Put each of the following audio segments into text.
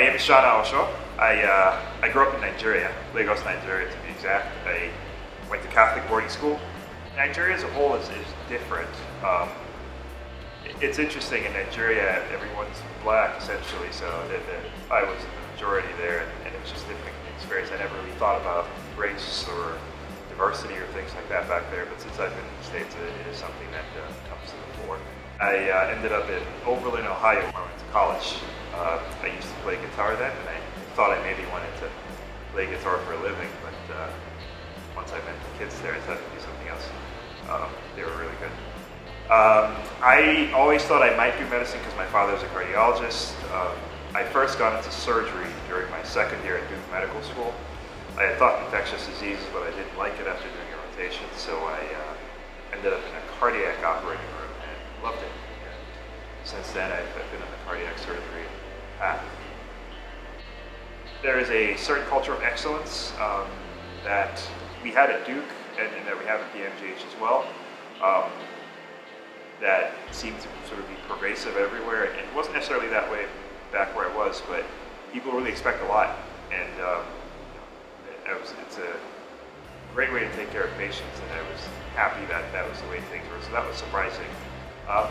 name is Asishana Osho. I grew up in Nigeria, Lagos, Nigeria to be exact. I went to Catholic boarding school. Nigeria as a whole is different. It's interesting, in Nigeria everyone's black essentially, so I was the majority there, and it was just a different experience. I never really thought about race or diversity or things like that back there, but since I've been in the States, it is something that comes to the fore. I ended up in Oberlin, Ohio when I went to college. I used to play guitar then, and I thought I maybe wanted to play guitar for a living, but once I met the kids there, I decided to do something else. They were really good. I always thought I might do medicine because my father's a cardiologist. I first got into surgery during my second year at Duke Medical School. I had thought infectious diseases, but I didn't like it after doing a rotation, so I ended up in a cardiac operating room and loved it. And since then, I've been on the cardiac surgery path. There is a certain culture of excellence that we had at Duke and that we have at the MGH as well. That seemed to sort of be pervasive everywhere, and it wasn't necessarily that way back where I was, but people really expect a lot, and it's a great way to take care of patients, and I was happy that that was the way things were, so that was surprising.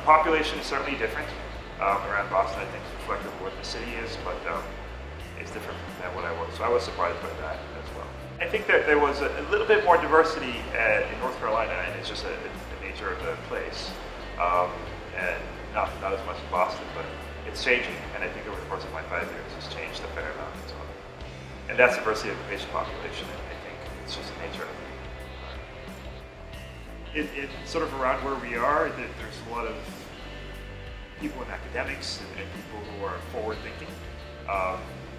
Population is certainly different around Boston. I think it's reflective of what the city is, but it's different than what I was, so I was surprised by that as well. I think that there was a little bit more diversity in North Carolina, and it's just the nature of the place. And not as much in Boston, but it's changing, and I think over the course of my 5 years it's changed a fair amount as well. And that's diversity of the patient population, and I think it's just the nature of it. It's sort of around where we are, there's a lot of people in academics and people who are forward thinking.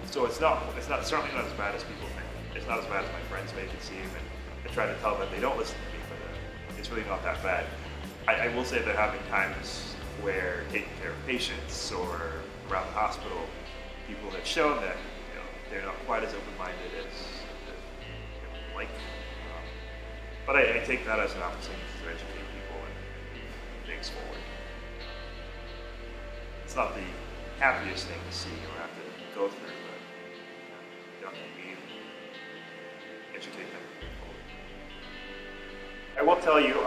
So it's certainly not as bad as people think. It's not as bad as my friends make it seem, and I try to tell them they don't listen to me, but it's really not that bad. I will say that having times where taking care of patients or around the hospital, people have shown that they're not quite as open-minded as they like. But I take that as an opportunity to educate people and move things forward. It's not the happiest thing to see or have to go through, but we educate them. I will tell you,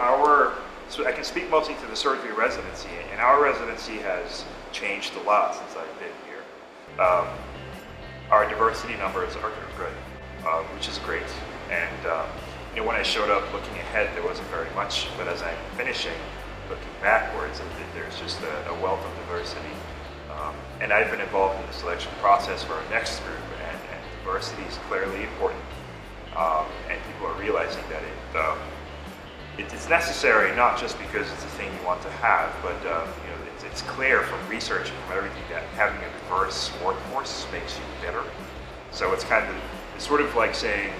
so I can speak mostly to the surgery residency, and our residency has changed a lot since I've been here. Our diversity numbers are good, which is great. And when I showed up looking ahead, there wasn't very much, but as I'm finishing, looking backwards, there's just a wealth of diversity. And I've been involved in the selection process for our next group, and diversity is clearly important. And people are realizing that it's necessary, not just because it's a thing you want to have, but it's clear from research and from everything that having a diverse workforce makes you better. So it's sort of like saying,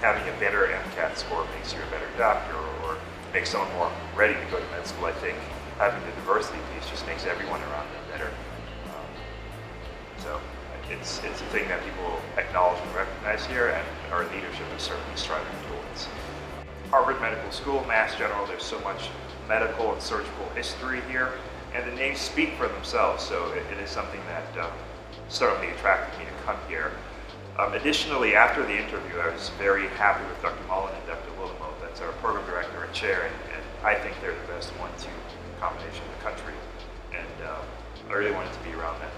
having a better MCAT score makes you a better doctor, or makes someone more ready to go to med school. I think having the diversity piece just makes everyone around them better. So it's a thing that people acknowledge and recognize here, and our leadership is certainly striving towards. Harvard Medical School, Mass General, there's so much medical and surgical history here, and the names speak for themselves, so it is something that certainly attracted me to come here. Additionally, after the interview, I was very happy with Dr. Mullen and Dr. Willimore. That's our program director and chair, and I think they're the best 1-2 combination in the country, and I really wanted to be around that.